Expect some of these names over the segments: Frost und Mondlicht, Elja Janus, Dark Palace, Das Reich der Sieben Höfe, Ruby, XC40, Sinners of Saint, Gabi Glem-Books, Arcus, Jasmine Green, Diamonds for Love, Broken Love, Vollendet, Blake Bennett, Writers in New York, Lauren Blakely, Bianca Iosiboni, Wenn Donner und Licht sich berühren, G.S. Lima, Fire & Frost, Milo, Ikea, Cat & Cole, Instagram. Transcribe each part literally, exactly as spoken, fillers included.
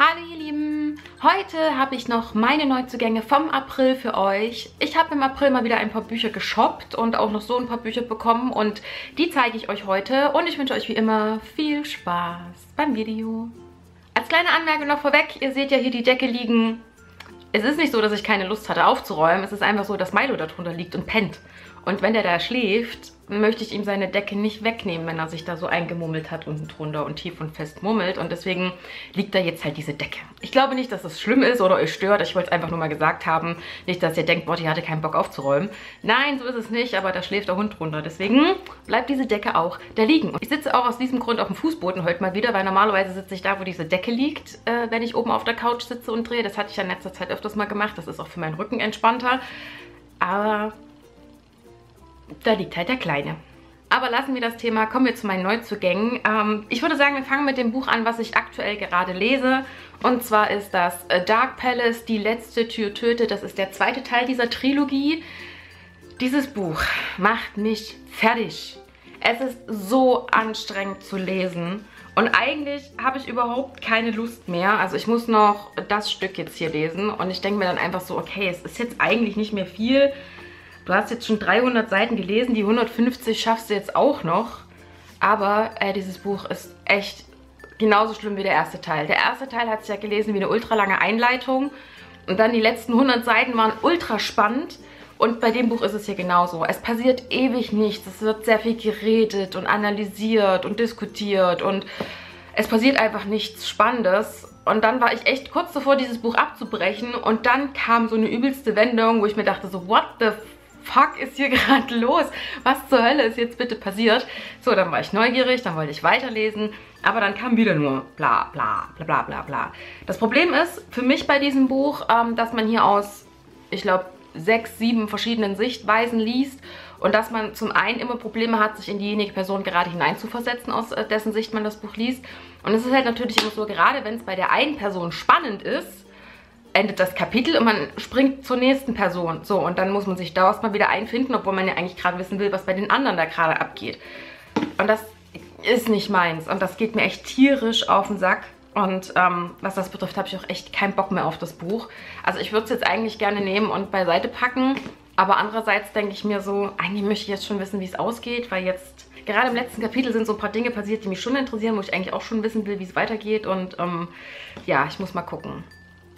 Hallo ihr Lieben! Heute habe ich noch meine Neuzugänge vom April für euch. Ich habe im April mal wieder ein paar Bücher geshoppt und auch noch so ein paar Bücher bekommen und die zeige ich euch heute und ich wünsche euch wie immer viel Spaß beim Video. Als kleine Anmerkung noch vorweg, ihr seht ja hier die Decke liegen. Es ist nicht so, dass ich keine Lust hatte aufzuräumen, es ist einfach so, dass Milo da drunter liegt und pennt. Und wenn der da schläft, möchte ich ihm seine Decke nicht wegnehmen, wenn er sich da so eingemummelt hat unten drunter und tief und fest mummelt. Und deswegen liegt da jetzt halt diese Decke. Ich glaube nicht, dass das schlimm ist oder euch stört. Ich wollte es einfach nur mal gesagt haben. Nicht, dass ihr denkt, boah, die hatte keinen Bock aufzuräumen. Nein, so ist es nicht, aber da schläft der Hund drunter. Deswegen bleibt diese Decke auch da liegen. Und ich sitze auch aus diesem Grund auf dem Fußboden heute mal wieder, weil normalerweise sitze ich da, wo diese Decke liegt, äh, wenn ich oben auf der Couch sitze und drehe. Das hatte ich ja in letzter Zeit öfters mal gemacht. Das ist auch für meinen Rücken entspannter. Aber da liegt halt der Kleine. Aber lassen wir das Thema, kommen wir zu meinen Neuzugängen. Ähm, ich würde sagen, wir fangen mit dem Buch an, was ich aktuell gerade lese. Und zwar ist das Dark Palace, die letzte Tür tötet. Das ist der zweite Teil dieser Trilogie. Dieses Buch macht mich fertig. Es ist so anstrengend zu lesen. Und eigentlich habe ich überhaupt keine Lust mehr. Also ich muss noch das Stück jetzt hier lesen. Und ich denke mir dann einfach so, okay, es ist jetzt eigentlich nicht mehr viel. Du hast jetzt schon dreihundert Seiten gelesen, die hundertfünfzig schaffst du jetzt auch noch. Aber äh, dieses Buch ist echt genauso schlimm wie der erste Teil. Der erste Teil hat es ja gelesen wie eine ultra lange Einleitung. Und dann die letzten hundert Seiten waren ultra spannend. Und bei dem Buch ist es hier genauso. Es passiert ewig nichts. Es wird sehr viel geredet und analysiert und diskutiert. Und es passiert einfach nichts Spannendes. Und dann war ich echt kurz davor, dieses Buch abzubrechen. Und dann kam so eine übelste Wendung, wo ich mir dachte so, what the fuck ist hier gerade los? Was zur Hölle ist jetzt bitte passiert? So, dann war ich neugierig, dann wollte ich weiterlesen, aber dann kam wieder nur bla bla bla bla bla bla. Das Problem ist für mich bei diesem Buch, ähm, dass man hier aus, ich glaube, sechs, sieben verschiedenen Sichtweisen liest und dass man zum einen immer Probleme hat, sich in diejenige Person gerade hineinzuversetzen, aus dessen Sicht man das Buch liest. Und es ist halt natürlich immer so, gerade wenn es bei der einen Person spannend ist, endet das Kapitel und man springt zur nächsten Person. So, und dann muss man sich da erstmal wieder einfinden, obwohl man ja eigentlich gerade wissen will, was bei den anderen da gerade abgeht. Und das ist nicht meins. Und das geht mir echt tierisch auf den Sack. Und ähm, was das betrifft, habe ich auch echt keinen Bock mehr auf das Buch. Also ich würde es jetzt eigentlich gerne nehmen und beiseite packen. Aber andererseits denke ich mir so, eigentlich möchte ich jetzt schon wissen, wie es ausgeht, weil jetzt gerade im letzten Kapitel sind so ein paar Dinge passiert, die mich schon interessieren, wo ich eigentlich auch schon wissen will, wie es weitergeht. Und ähm, ja, ich muss mal gucken.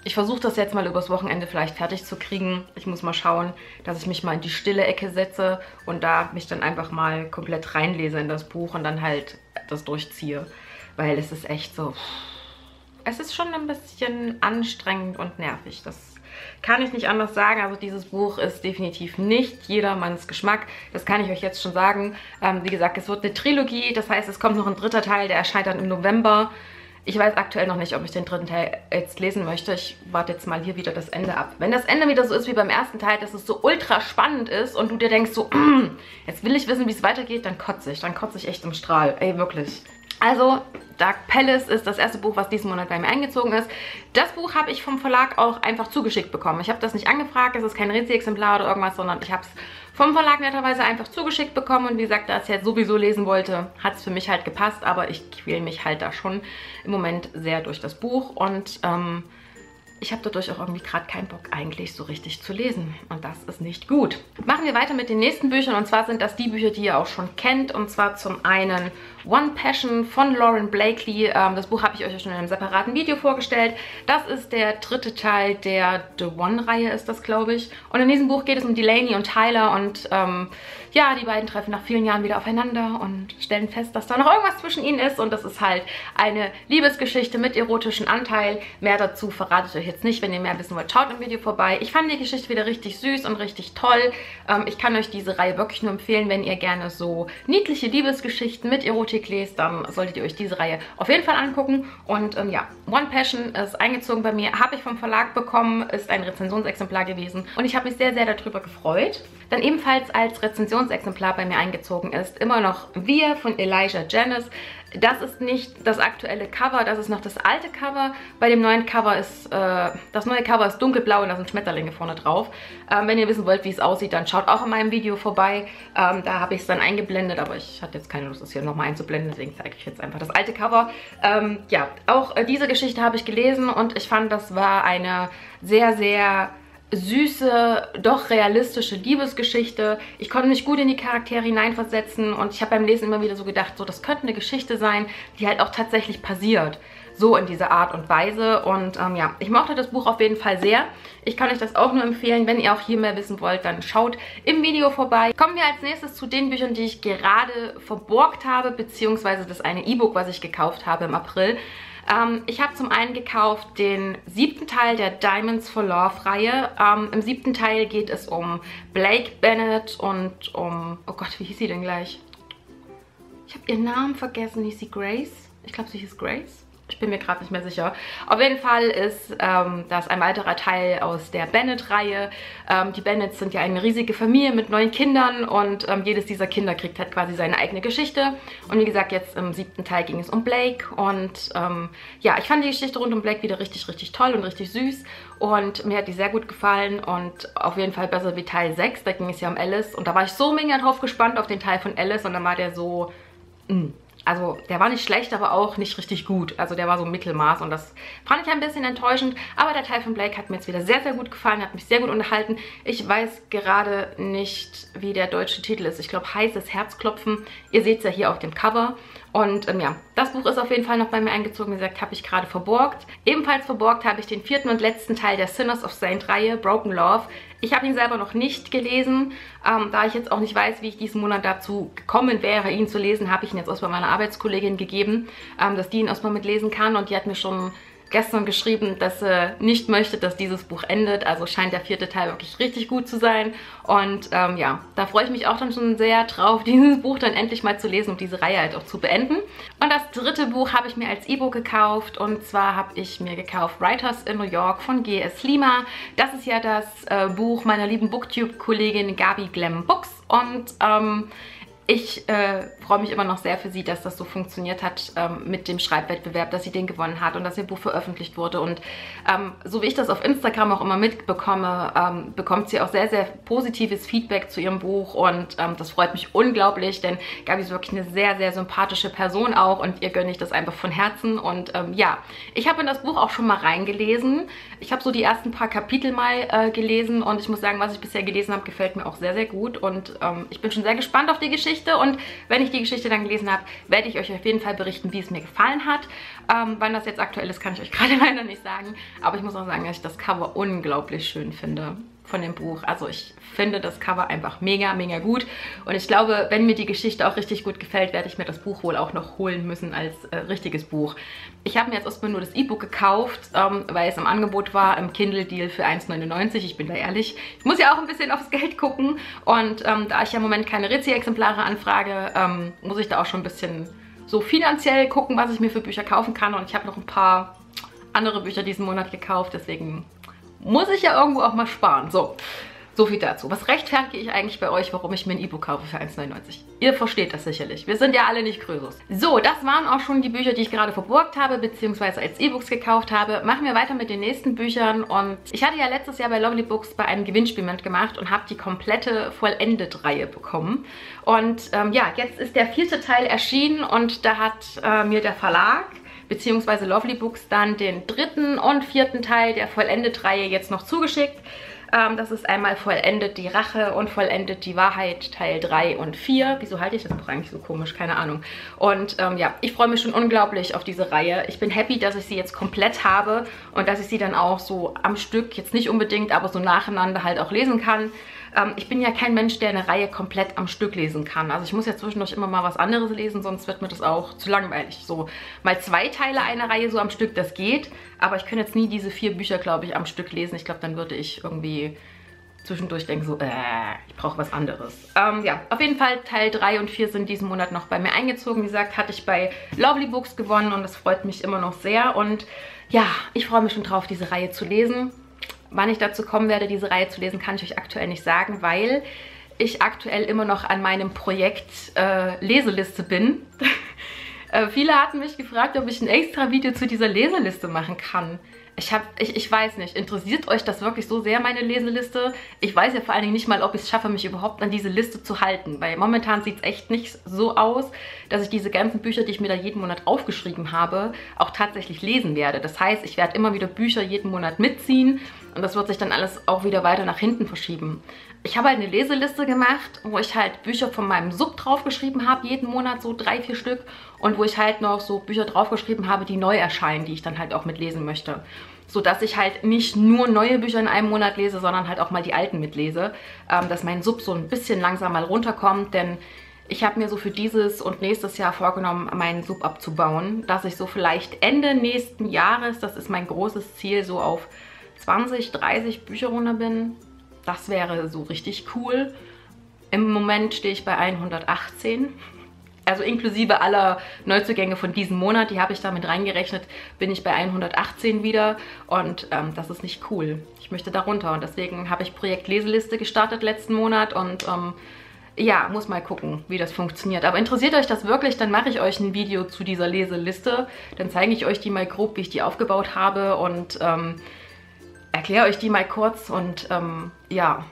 Ich versuche das jetzt mal übers Wochenende vielleicht fertig zu kriegen. Ich muss mal schauen, dass ich mich mal in die stille Ecke setze und da mich dann einfach mal komplett reinlese in das Buch und dann halt das durchziehe. Weil es ist echt so, es ist schon ein bisschen anstrengend und nervig. Das kann ich nicht anders sagen. Also dieses Buch ist definitiv nicht jedermanns Geschmack. Das kann ich euch jetzt schon sagen. Ähm, wie gesagt, es wird eine Trilogie. Das heißt, es kommt noch ein dritter Teil, der erscheint dann im November. Ich weiß aktuell noch nicht, ob ich den dritten Teil jetzt lesen möchte. Ich warte jetzt mal hier wieder das Ende ab. Wenn das Ende wieder so ist wie beim ersten Teil, dass es so ultra spannend ist und du dir denkst so, mm, jetzt will ich wissen, wie es weitergeht, dann kotze ich. Dann kotze ich echt im Strahl. Ey, wirklich. Also, Dark Palace ist das erste Buch, was diesen Monat bei mir eingezogen ist. Das Buch habe ich vom Verlag auch einfach zugeschickt bekommen. Ich habe das nicht angefragt, es ist kein Rezi-Exemplar oder irgendwas, sondern ich habe es vom Verlag netterweise einfach zugeschickt bekommen. Und wie gesagt, da ich es jetzt sowieso lesen wollte, hat es für mich halt gepasst. Aber ich quäle mich halt da schon im Moment sehr durch das Buch. Und ähm, ich habe dadurch auch irgendwie gerade keinen Bock eigentlich so richtig zu lesen. Und das ist nicht gut. Machen wir weiter mit den nächsten Büchern. Und zwar sind das die Bücher, die ihr auch schon kennt. Und zwar zum einen One Passion von Lauren Blakely. Das Buch habe ich euch ja schon in einem separaten Video vorgestellt. Das ist der dritte Teil der The One-Reihe, ist das, glaube ich. Und in diesem Buch geht es um Delaney und Tyler. Und ähm, ja, die beiden treffen nach vielen Jahren wieder aufeinander und stellen fest, dass da noch irgendwas zwischen ihnen ist. Und das ist halt eine Liebesgeschichte mit erotischem Anteil. Mehr dazu verrate ich euch jetzt nicht. Wenn ihr mehr wissen wollt, schaut im Video vorbei. Ich fand die Geschichte wieder richtig süß und richtig toll. Ähm, ich kann euch diese Reihe wirklich nur empfehlen, wenn ihr gerne so niedliche Liebesgeschichten mit Erotik lest, dann solltet ihr euch diese Reihe auf jeden Fall angucken. Und ähm, ja, One Passion ist eingezogen bei mir, habe ich vom Verlag bekommen, ist ein Rezensionsexemplar gewesen und ich habe mich sehr, sehr darüber gefreut. Dann ebenfalls als Rezension Rezensionsexemplar bei mir eingezogen ist, immer noch Wir von Elja Janus. Das ist nicht das aktuelle Cover, das ist noch das alte Cover. Bei dem neuen Cover ist, äh, das neue Cover ist dunkelblau und da sind Schmetterlinge vorne drauf. Ähm, wenn ihr wissen wollt, wie es aussieht, dann schaut auch in meinem Video vorbei. Ähm, da habe ich es dann eingeblendet, aber ich hatte jetzt keine Lust, es hier nochmal einzublenden, deswegen zeige ich jetzt einfach das alte Cover. Ähm, ja, auch äh, diese Geschichte habe ich gelesen und ich fand, das war eine sehr, sehr süße, doch realistische Liebesgeschichte. Ich konnte mich gut in die Charaktere hineinversetzen und ich habe beim Lesen immer wieder so gedacht, so, das könnte eine Geschichte sein, die halt auch tatsächlich passiert. So in dieser Art und Weise. Und ähm, ja, ich mochte das Buch auf jeden Fall sehr. Ich kann euch das auch nur empfehlen. Wenn ihr auch hier mehr wissen wollt, dann schaut im Video vorbei. Kommen wir als nächstes zu den Büchern, die ich gerade verborgt habe, beziehungsweise das eine E-Book, was ich gekauft habe im April. Ähm, ich habe zum einen gekauft den siebten Teil der Diamonds for Love Reihe. Ähm, Im siebten Teil geht es um Blake Bennett und um... Oh Gott, wie hieß sie denn gleich? Ich habe ihren Namen vergessen. Hieß sie Grace? Ich glaube, sie hieß Grace. Ich bin mir gerade nicht mehr sicher. Auf jeden Fall ist ähm, das ein weiterer Teil aus der Bennett-Reihe. Ähm, die Bennets sind ja eine riesige Familie mit neun Kindern und ähm, jedes dieser Kinder kriegt halt quasi seine eigene Geschichte. Und wie gesagt, jetzt im siebten Teil ging es um Blake und ähm, ja, ich fand die Geschichte rund um Blake wieder richtig, richtig toll und richtig süß und mir hat die sehr gut gefallen und auf jeden Fall besser wie Teil sechs. Da ging es ja um Alice und da war ich so mega drauf gespannt auf den Teil von Alice und dann war der so... Mh. Also der war nicht schlecht, aber auch nicht richtig gut. Also der war so Mittelmaß und das fand ich ein bisschen enttäuschend. Aber der Teil von Blake hat mir jetzt wieder sehr, sehr gut gefallen, hat mich sehr gut unterhalten. Ich weiß gerade nicht, wie der deutsche Titel ist. Ich glaube, Heißes Herzklopfen. Ihr seht es ja hier auf dem Cover. Und ähm, ja, das Buch ist auf jeden Fall noch bei mir eingezogen. Wie gesagt, habe ich gerade verborgt. Ebenfalls verborgt habe ich den vierten und letzten Teil der Sinners of Saint Reihe, Broken Love. Ich habe ihn selber noch nicht gelesen, ähm, da ich jetzt auch nicht weiß, wie ich diesen Monat dazu gekommen wäre, ihn zu lesen, habe ich ihn jetzt erstmal meiner Arbeitskollegin gegeben, ähm, dass die ihn erstmal mitlesen kann und die hat mir schon gestern geschrieben, dass sie nicht möchte, dass dieses Buch endet, also scheint der vierte Teil wirklich richtig gut zu sein und ähm, ja, da freue ich mich auch dann schon sehr drauf, dieses Buch dann endlich mal zu lesen und diese Reihe halt auch zu beenden. Und das dritte Buch habe ich mir als E-Book gekauft und zwar habe ich mir gekauft Writers in New York von G S Lima. Das ist ja das äh, Buch meiner lieben Booktube-Kollegin Gabi Glem-Books und ähm, Ich äh, freue mich immer noch sehr für sie, dass das so funktioniert hat ähm, mit dem Schreibwettbewerb, dass sie den gewonnen hat und dass ihr Buch veröffentlicht wurde. Und ähm, so wie ich das auf Instagram auch immer mitbekomme, ähm, bekommt sie auch sehr, sehr positives Feedback zu ihrem Buch. Und ähm, das freut mich unglaublich, denn Gabi ist wirklich eine sehr, sehr sympathische Person auch. Und ihr gönne ich das einfach von Herzen. Und ähm, ja, ich habe in das Buch auch schon mal reingelesen. Ich habe so die ersten paar Kapitel mal äh, gelesen. Und ich muss sagen, was ich bisher gelesen habe, gefällt mir auch sehr, sehr gut. Und ähm, ich bin schon sehr gespannt auf die Geschichte. Und wenn ich die Geschichte dann gelesen habe, werde ich euch auf jeden Fall berichten, wie es mir gefallen hat. Ähm, wann das jetzt aktuell ist, kann ich euch gerade leider nicht sagen. Aber ich muss auch sagen, dass ich das Cover unglaublich schön finde von dem Buch. Also ich finde das Cover einfach mega, mega gut. Und ich glaube, wenn mir die Geschichte auch richtig gut gefällt, werde ich mir das Buch wohl auch noch holen müssen als äh, richtiges Buch. Ich habe mir jetzt erstmal nur das E-Book gekauft, ähm, weil es im Angebot war, im Kindle-Deal für eins neunundneunzig. Ich bin da ehrlich. Ich muss ja auch ein bisschen aufs Geld gucken. Und ähm, da ich ja im Moment keine Rezi-Exemplare anfrage, ähm, muss ich da auch schon ein bisschen so finanziell gucken, was ich mir für Bücher kaufen kann. Und ich habe noch ein paar andere Bücher diesen Monat gekauft, deswegen... muss ich ja irgendwo auch mal sparen. So, so viel dazu. Was rechtfertige ich eigentlich bei euch, warum ich mir ein E-Book kaufe für eins neunundneunzig? Ihr versteht das sicherlich. Wir sind ja alle nicht Krösus. So, das waren auch schon die Bücher, die ich gerade verborgt habe, beziehungsweise als E-Books gekauft habe. Machen wir weiter mit den nächsten Büchern. Und ich hatte ja letztes Jahr bei Lovely Books bei einem Gewinnspiel mitgemacht und habe die komplette Vollendet-Reihe bekommen. Und ähm, ja, jetzt ist der vierte Teil erschienen und da hat äh, mir der Verlag beziehungsweise Lovely Books dann den dritten und vierten Teil der Vollendet-Reihe jetzt noch zugeschickt. Ähm, das ist einmal Vollendet die Rache und Vollendet die Wahrheit, Teil drei und vier. Wieso halte ich das Buch eigentlich so komisch? Keine Ahnung. Und ähm, ja, ich freue mich schon unglaublich auf diese Reihe. Ich bin happy, dass ich sie jetzt komplett habe und dass ich sie dann auch so am Stück, jetzt nicht unbedingt, aber so nacheinander halt auch lesen kann. Ähm, ich bin ja kein Mensch, der eine Reihe komplett am Stück lesen kann. Also ich muss ja zwischendurch immer mal was anderes lesen, sonst wird mir das auch zu langweilig. So mal zwei Teile einer Reihe so am Stück, das geht. Aber ich könnte jetzt nie diese vier Bücher, glaube ich, am Stück lesen. Ich glaube, dann würde ich irgendwie zwischendurch denken so, äh, ich brauche was anderes. Ähm, ja, auf jeden Fall Teil drei und vier sind diesen Monat noch bei mir eingezogen. Wie gesagt, hatte ich bei Lovely Books gewonnen und das freut mich immer noch sehr. Und ja, ich freue mich schon drauf, diese Reihe zu lesen. Wann ich dazu kommen werde, diese Reihe zu lesen, kann ich euch aktuell nicht sagen, weil ich aktuell immer noch an meinem Projekt äh, Leseliste bin. äh, viele hatten mich gefragt, ob ich ein extra Video zu dieser Leseliste machen kann. Ich, hab, ich, ich weiß nicht, interessiert euch das wirklich so sehr, meine Leseliste? Ich weiß ja vor allen Dingen nicht mal, ob ich es schaffe, mich überhaupt an diese Liste zu halten, weil momentan sieht es echt nicht so aus, dass ich diese ganzen Bücher, die ich mir da jeden Monat aufgeschrieben habe, auch tatsächlich lesen werde. Das heißt, ich werde immer wieder Bücher jeden Monat mitziehen und das wird sich dann alles auch wieder weiter nach hinten verschieben. Ich habe halt eine Leseliste gemacht, wo ich halt Bücher von meinem Sub draufgeschrieben habe, jeden Monat so drei, vier Stück. Und wo ich halt noch so Bücher draufgeschrieben habe, die neu erscheinen, die ich dann halt auch mitlesen möchte. Sodass ich halt nicht nur neue Bücher in einem Monat lese, sondern halt auch mal die alten mitlese. Ähm, dass mein Sub so ein bisschen langsam mal runterkommt, denn ich habe mir so für dieses und nächstes Jahr vorgenommen, meinen Sub abzubauen. Dass ich so vielleicht Ende nächsten Jahres, das ist mein großes Ziel, so auf zwanzig, dreißig Bücher runter bin. Das wäre so richtig cool. Im Moment stehe ich bei hundertachtzehn. Also inklusive aller Neuzugänge von diesem Monat, die habe ich damit reingerechnet, bin ich bei hundertachtzehn wieder. Und ähm, das ist nicht cool. Ich möchte da runter. Und deswegen habe ich Projekt Leseliste gestartet letzten Monat. Und ähm, ja, muss mal gucken, wie das funktioniert. Aber interessiert euch das wirklich, dann mache ich euch ein Video zu dieser Leseliste. Dann zeige ich euch die mal grob, wie ich die aufgebaut habe. Und Ähm, erkläre euch die mal kurz und ähm, ja,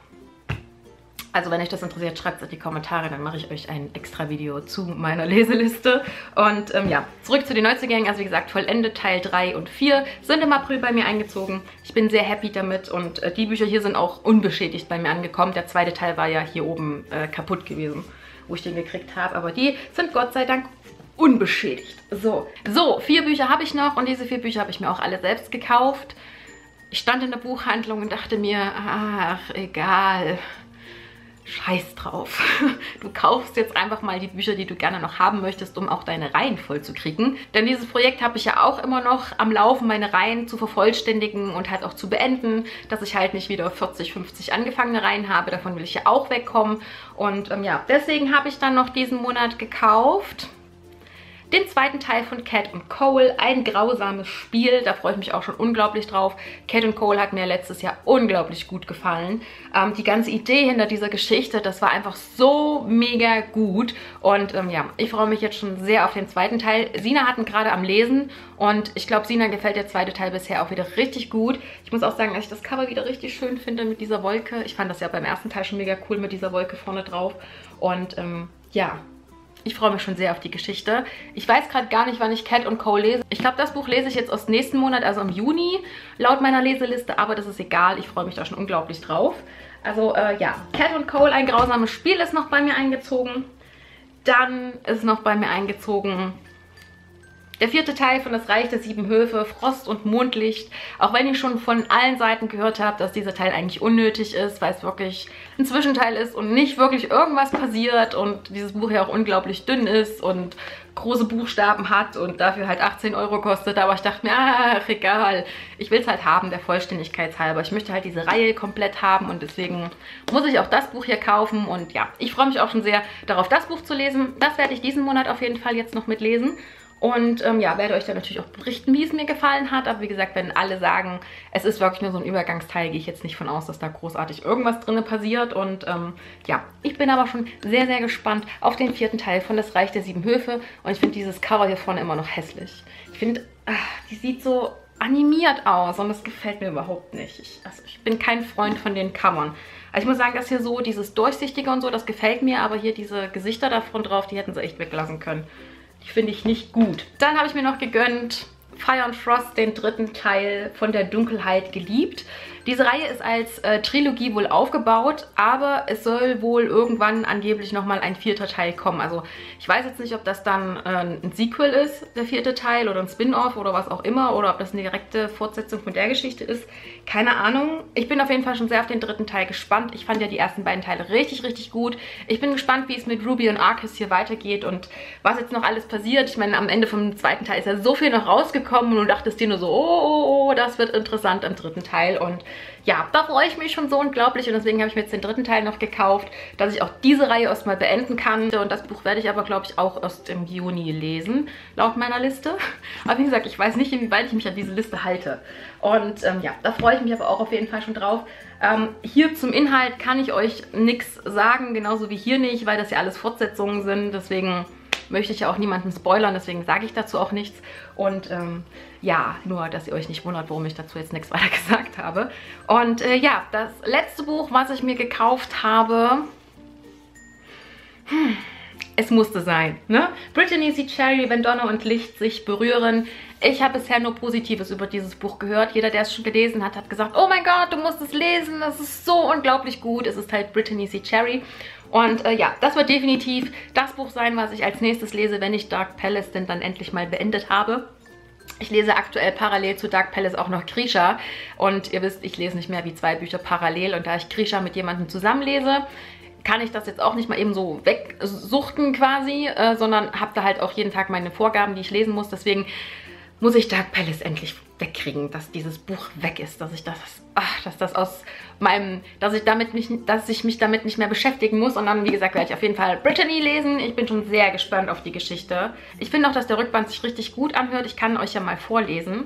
also wenn euch das interessiert, schreibt es in die Kommentare, dann mache ich euch ein extra Video zu meiner Leseliste. Und ähm, ja, zurück zu den Neuzugängen, also wie gesagt, Vollendet Teil drei und vier sind im April bei mir eingezogen. Ich bin sehr happy damit und äh, die Bücher hier sind auch unbeschädigt bei mir angekommen. Der zweite Teil war ja hier oben äh, kaputt gewesen, wo ich den gekriegt habe, aber die sind Gott sei Dank unbeschädigt. So, so vier Bücher habe ich noch und diese vier Bücher habe ich mir auch alle selbst gekauft. Ich stand in der Buchhandlung und dachte mir, ach, egal, scheiß drauf. Du kaufst jetzt einfach mal die Bücher, die du gerne noch haben möchtest, um auch deine Reihen voll zu kriegen. Denn dieses Projekt habe ich ja auch immer noch am Laufen, meine Reihen zu vervollständigen und halt auch zu beenden, dass ich halt nicht wieder vierzig, fünfzig angefangene Reihen habe. Davon will ich ja auch wegkommen. Und ähm, ja, deswegen habe ich dann noch diesen Monat gekauft den zweiten Teil von Cat und Cole, ein grausames Spiel, da freue ich mich auch schon unglaublich drauf. Cat und Cole hat mir letztes Jahr unglaublich gut gefallen. Ähm, die ganze Idee hinter dieser Geschichte, das war einfach so mega gut. Und ähm, ja, ich freue mich jetzt schon sehr auf den zweiten Teil. Sina hatten gerade am Lesen und ich glaube, Sina gefällt der zweite Teil bisher auch wieder richtig gut. Ich muss auch sagen, dass ich das Cover wieder richtig schön finde mit dieser Wolke. Ich fand das ja beim ersten Teil schon mega cool mit dieser Wolke vorne drauf. Und ähm, ja, ich freue mich schon sehr auf die Geschichte. Ich weiß gerade gar nicht, wann ich Cat und Cole lese. Ich glaube, das Buch lese ich jetzt aus nächsten Monat, also im Juni, laut meiner Leseliste. Aber das ist egal, ich freue mich da schon unglaublich drauf. Also äh, ja, Cat und Cole, ein grausames Spiel, ist noch bei mir eingezogen. Dann ist noch bei mir eingezogen der vierte Teil von Das Reich der Sieben Höfe, Frost und Mondlicht. Auch wenn ich schon von allen Seiten gehört habe, dass dieser Teil eigentlich unnötig ist, weil es wirklich ein Zwischenteil ist und nicht wirklich irgendwas passiert und dieses Buch ja auch unglaublich dünn ist und große Buchstaben hat und dafür halt achtzehn Euro kostet. Aber ich dachte mir, ach, egal. Ich will es halt haben, der Vollständigkeit halber. Ich möchte halt diese Reihe komplett haben und deswegen muss ich auch das Buch hier kaufen. Und ja, ich freue mich auch schon sehr darauf, das Buch zu lesen. Das werde ich diesen Monat auf jeden Fall jetzt noch mitlesen. Und ähm, ja, werde euch dann natürlich auch berichten, wie es mir gefallen hat. Aber wie gesagt, wenn alle sagen, es ist wirklich nur so ein Übergangsteil, gehe ich jetzt nicht von aus, dass da großartig irgendwas drin passiert. Und ähm, ja, ich bin aber schon sehr, sehr gespannt auf den vierten Teil von Das Reich der Sieben Höfe. Und ich finde dieses Cover hier vorne immer noch hässlich. Ich finde, die sieht so animiert aus und das gefällt mir überhaupt nicht. Ich, also ich bin kein Freund von den Covern. Also ich muss sagen, dass hier so dieses Durchsichtige und so, das gefällt mir. Aber hier diese Gesichter davon drauf, die hätten sie echt weglassen können. Die finde ich nicht gut. Dann habe ich mir noch gegönnt Fire and Frost, den dritten Teil von der Dunkelheit geliebt. Diese Reihe ist als äh, Trilogie wohl aufgebaut, aber es soll wohl irgendwann angeblich nochmal ein vierter Teil kommen. Also ich weiß jetzt nicht, ob das dann äh, ein Sequel ist, der vierte Teil, oder ein Spin-Off oder was auch immer, oder ob das eine direkte Fortsetzung von der Geschichte ist. Keine Ahnung. Ich bin auf jeden Fall schon sehr auf den dritten Teil gespannt. Ich fand ja die ersten beiden Teile richtig, richtig gut. Ich bin gespannt, wie es mit Ruby und Arcus hier weitergeht und was jetzt noch alles passiert. Ich meine, am Ende vom zweiten Teil ist ja so viel noch rausgekommen und du dachtest dir nur so, oh, oh, oh, das wird interessant im dritten Teil. Und ja, da freue ich mich schon so unglaublich und deswegen habe ich mir jetzt den dritten Teil noch gekauft, dass ich auch diese Reihe erstmal beenden kann. Und das Buch werde ich aber, glaube ich, auch erst im Juni lesen, laut meiner Liste. Aber wie gesagt, ich weiß nicht, inwieweit ich mich an diese Liste halte. Und ähm, ja, da freue ich mich aber auch auf jeden Fall schon drauf. Ähm, hier zum Inhalt kann ich euch nichts sagen, genauso wie hier nicht, weil das ja alles Fortsetzungen sind, deswegen möchte ich ja auch niemanden spoilern, deswegen sage ich dazu auch nichts. Und ähm, ja, nur, dass ihr euch nicht wundert, warum ich dazu jetzt nichts weiter gesagt habe. Und äh, ja, das letzte Buch, was ich mir gekauft habe, hm, es musste sein, ne? Brittainy C. Cherry, Wenn Donner und Licht sich berühren. Ich habe bisher nur Positives über dieses Buch gehört. Jeder, der es schon gelesen hat, hat gesagt, oh mein Gott, du musst es lesen, das ist so unglaublich gut. Es ist halt Brittainy C. Cherry. Und äh, ja, das wird definitiv das Buch sein, was ich als nächstes lese, wenn ich Dark Palace denn dann endlich mal beendet habe. Ich lese aktuell parallel zu Dark Palace auch noch Grisha. Und ihr wisst, ich lese nicht mehr wie zwei Bücher parallel. Und da ich Grisha mit jemandem zusammenlese, kann ich das jetzt auch nicht mal eben so wegsuchten quasi, äh, sondern habe da halt auch jeden Tag meine Vorgaben, die ich lesen muss. Deswegen muss ich Dark Palace endlich wegkriegen, dass dieses Buch weg ist, dass ich das, ach, dass das aus meinem, dass ich damit mich, dass ich mich damit nicht mehr beschäftigen muss. Und dann, wie gesagt, werde ich auf jeden Fall Brittainy lesen. Ich bin schon sehr gespannt auf die Geschichte. Ich finde auch, dass der Rückband sich richtig gut anhört. Ich kann euch ja mal vorlesen.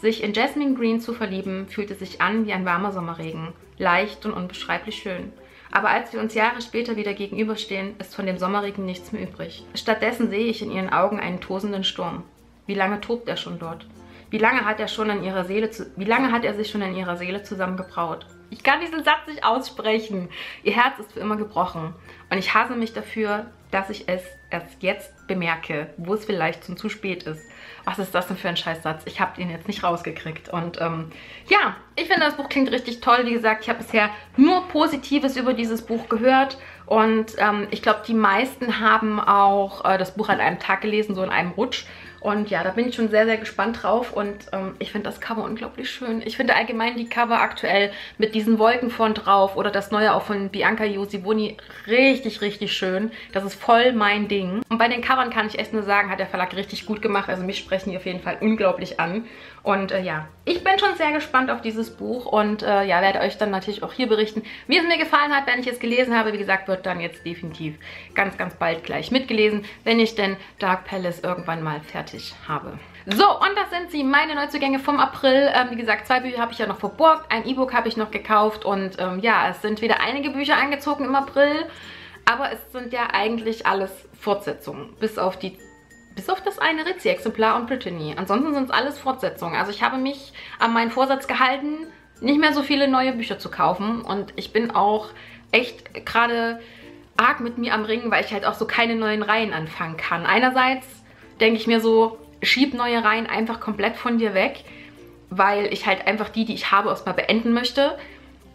Sich in Jasmine Green zu verlieben, fühlte sich an wie ein warmer Sommerregen. Leicht und unbeschreiblich schön. Aber als wir uns Jahre später wieder gegenüberstehen, ist von dem Sommerregen nichts mehr übrig. Stattdessen sehe ich in ihren Augen einen tosenden Sturm. Wie lange tobt er schon dort? Wie lange hat er, schon in ihrer Seele zu Wie lange hat er sich schon in ihrer Seele zusammengebraut? Ich kann diesen Satz nicht aussprechen. Ihr Herz ist für immer gebrochen. Und ich hasse mich dafür, dass ich es erst jetzt bemerke, wo es vielleicht schon zu spät ist. Was ist das denn für ein Scheißsatz? Ich habe den jetzt nicht rausgekriegt. Und ähm, ja, ich finde, das Buch klingt richtig toll. Wie gesagt, ich habe bisher nur Positives über dieses Buch gehört. Und ähm, ich glaube, die meisten haben auch äh, das Buch an einem Tag gelesen, so in einem Rutsch. Und ja, da bin ich schon sehr, sehr gespannt drauf und ähm, ich finde das Cover unglaublich schön. Ich finde allgemein die Cover aktuell mit diesen Wolken von drauf oder das neue auch von Bianca Iosiboni richtig, richtig schön. Das ist voll mein Ding. Und bei den Covern kann ich echt nur sagen, hat der Verlag richtig gut gemacht. Also mich sprechen die auf jeden Fall unglaublich an. Und äh, ja, ich bin schon sehr gespannt auf dieses Buch und äh, ja, werde euch dann natürlich auch hier berichten, wie es mir gefallen hat, wenn ich es gelesen habe. Wie gesagt, wird dann jetzt definitiv ganz, ganz bald gleich mitgelesen, wenn ich denn Dark Palace irgendwann mal fertig habe. So, und das sind sie, meine Neuzugänge vom April. Ähm, wie gesagt, zwei Bücher habe ich ja noch verborgt, ein E-Book habe ich noch gekauft und ähm, ja, es sind wieder einige Bücher angezogen im April, aber es sind ja eigentlich alles Fortsetzungen, bis auf die Bis auf das eine Ritzi-Exemplar und Brittainy. Ansonsten sind es alles Fortsetzungen. Also ich habe mich an meinen Vorsatz gehalten, nicht mehr so viele neue Bücher zu kaufen. Und ich bin auch echt gerade arg mit mir am Ringen, weil ich halt auch so keine neuen Reihen anfangen kann. Einerseits denke ich mir so, schieb neue Reihen einfach komplett von dir weg, weil ich halt einfach die, die ich habe, erstmal beenden möchte.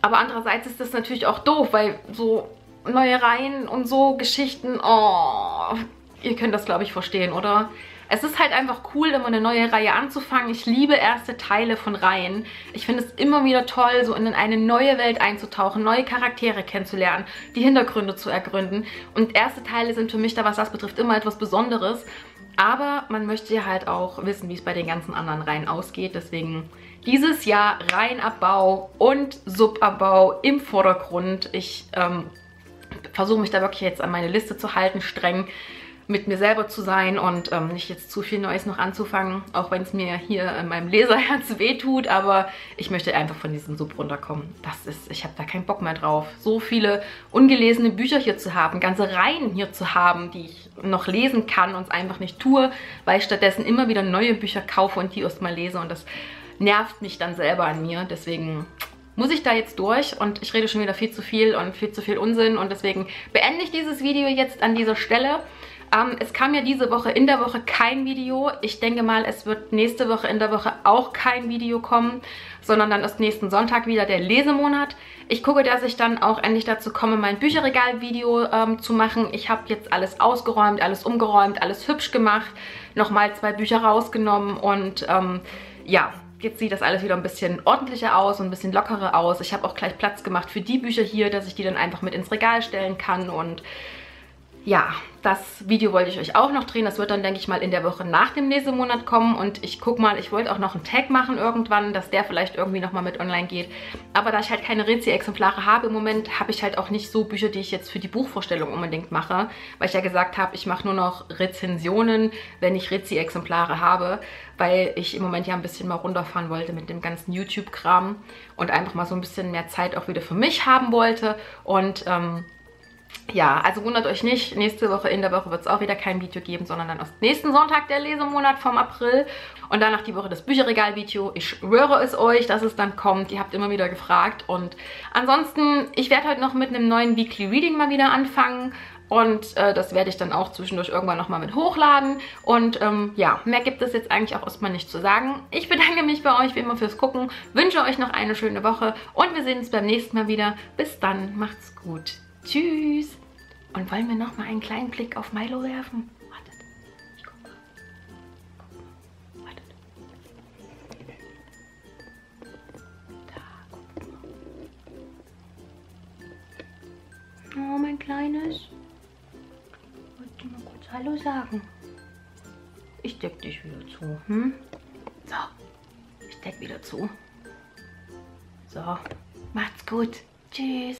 Aber andererseits ist das natürlich auch doof, weil so neue Reihen und so Geschichten, oh, ihr könnt das, glaube ich, verstehen, oder? Es ist halt einfach cool, immer eine neue Reihe anzufangen. Ich liebe erste Teile von Reihen. Ich finde es immer wieder toll, so in eine neue Welt einzutauchen, neue Charaktere kennenzulernen, die Hintergründe zu ergründen. Und erste Teile sind für mich da, was das betrifft, immer etwas Besonderes. Aber man möchte ja halt auch wissen, wie es bei den ganzen anderen Reihen ausgeht. Deswegen dieses Jahr Reihenabbau und Subabbau im Vordergrund. Ich ähm, versuche mich da wirklich jetzt an meine Liste zu halten, streng mit mir selber zu sein und ähm, nicht jetzt zu viel Neues noch anzufangen, auch wenn es mir hier in meinem Leserherz wehtut, aber ich möchte einfach von diesem Sub runterkommen. Das ist, ich habe da keinen Bock mehr drauf, so viele ungelesene Bücher hier zu haben, ganze Reihen hier zu haben, die ich noch lesen kann und es einfach nicht tue, weil ich stattdessen immer wieder neue Bücher kaufe und die erstmal lese und das nervt mich dann selber an mir, deswegen muss ich da jetzt durch und ich rede schon wieder viel zu viel und viel zu viel Unsinn und deswegen beende ich dieses Video jetzt an dieser Stelle. Um, es kam ja diese Woche in der Woche kein Video. Ich denke mal, es wird nächste Woche in der Woche auch kein Video kommen, sondern dann ist nächsten Sonntag wieder der Lesemonat. Ich gucke, dass ich dann auch endlich dazu komme, mein Bücherregal-Video ähm, zu machen. Ich habe jetzt alles ausgeräumt, alles umgeräumt, alles hübsch gemacht, nochmal zwei Bücher rausgenommen und ähm, ja, jetzt sieht das alles wieder ein bisschen ordentlicher aus und ein bisschen lockerer aus. Ich habe auch gleich Platz gemacht für die Bücher hier, dass ich die dann einfach mit ins Regal stellen kann und ja, das Video wollte ich euch auch noch drehen. Das wird dann, denke ich mal, in der Woche nach dem Lesemonat kommen. Und ich gucke mal, ich wollte auch noch einen Tag machen irgendwann, dass der vielleicht irgendwie nochmal mit online geht. Aber da ich halt keine Rezi-Exemplare habe im Moment, habe ich halt auch nicht so Bücher, die ich jetzt für die Buchvorstellung unbedingt mache. Weil ich ja gesagt habe, ich mache nur noch Rezensionen, wenn ich Rezi-Exemplare habe. Weil ich im Moment ja ein bisschen mal runterfahren wollte mit dem ganzen YouTube-Kram. Und einfach mal so ein bisschen mehr Zeit auch wieder für mich haben wollte. Und, ähm... ja, also wundert euch nicht, nächste Woche, in der Woche wird es auch wieder kein Video geben, sondern dann aus nächsten Sonntag der Lesemonat vom April und danach die Woche das Bücherregal-Video. Ich schwöre es euch, dass es dann kommt. Ihr habt immer wieder gefragt und ansonsten, ich werde heute noch mit einem neuen Weekly Reading mal wieder anfangen und äh, das werde ich dann auch zwischendurch irgendwann nochmal mit hochladen und ähm, ja, mehr gibt es jetzt eigentlich auch erstmal nicht zu sagen. Ich bedanke mich bei euch wie immer fürs Gucken, wünsche euch noch eine schöne Woche und wir sehen uns beim nächsten Mal wieder. Bis dann, macht's gut. Tschüss! Und wollen wir noch mal einen kleinen Blick auf Milo werfen? Wartet. Ich guck mal. Guck mal. Wartet. Da, guck mal. Oh, mein Kleines. Ich wollte mal kurz Hallo sagen. Ich deck dich wieder zu, hm? So. Ich deck wieder zu. So. Macht's gut. Tschüss.